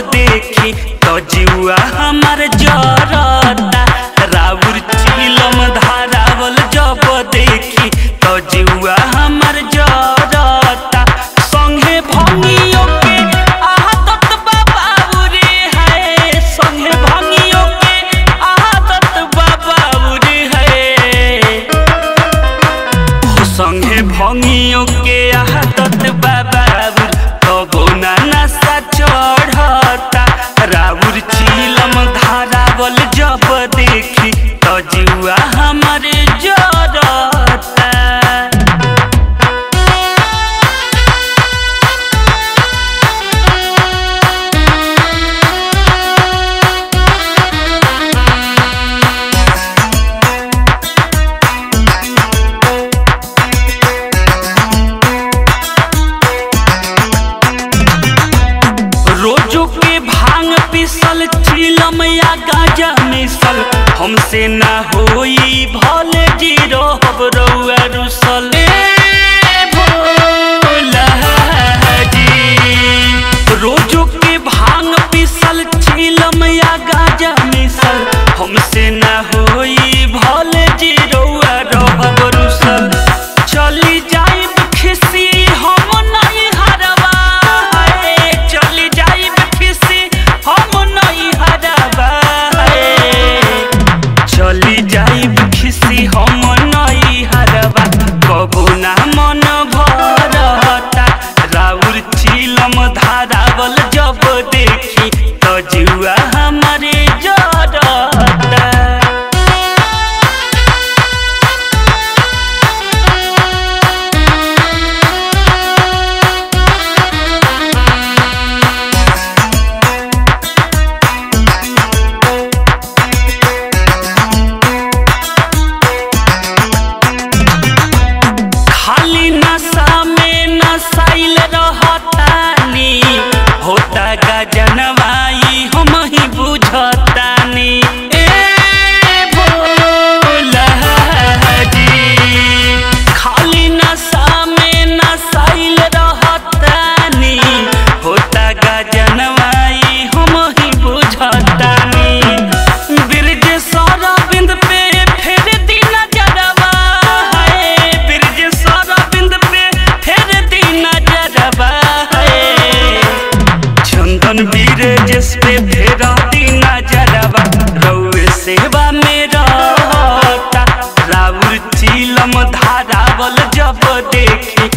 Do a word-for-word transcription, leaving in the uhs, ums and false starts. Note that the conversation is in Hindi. देखी तो जीवा हमार जरता। राउर चिलम धारावल जब देखी तो जीवा हमार जरता। संगे भंगियों के आहत बाबूरे है, संगे भंगियों के आहत बाबूरे है, संगे भंगियों के आहत बाबूरे तो ना नशा चढ़ता। राउर चिलम धारावल जब देखी तो जीवा हमारे जरता। रोजो के भांग पिसल चिलम या गाजा मिसल, हमसे ना होई भले जीरो हब रउआ रुसल। भोला जी रोजो के भांग पिसल चिलम या गाजा मिसल, हमसे ना होई भले जीरो हब रुसल। चली जाई खिसी हम नहीं हरवा, हम नहीं हरवा कबो ना मन भरता। राउर चिलम धारावल जब देखी तो जुआ हमारे जरता। जनवाई हम ही बुझतानी। ए भोला जी खाली नशा में नशाइल रहतानी, होता गा जनवाई हम ही बुझतानी। बिरज सरबिंद पे फेर दी नजरवा है, बिरज सरबिंद पे फेर दी नजरवा जिस पे फेरा दी नजरवा रउए सेवा में रहता। राउर चिलम धारावल जब देखी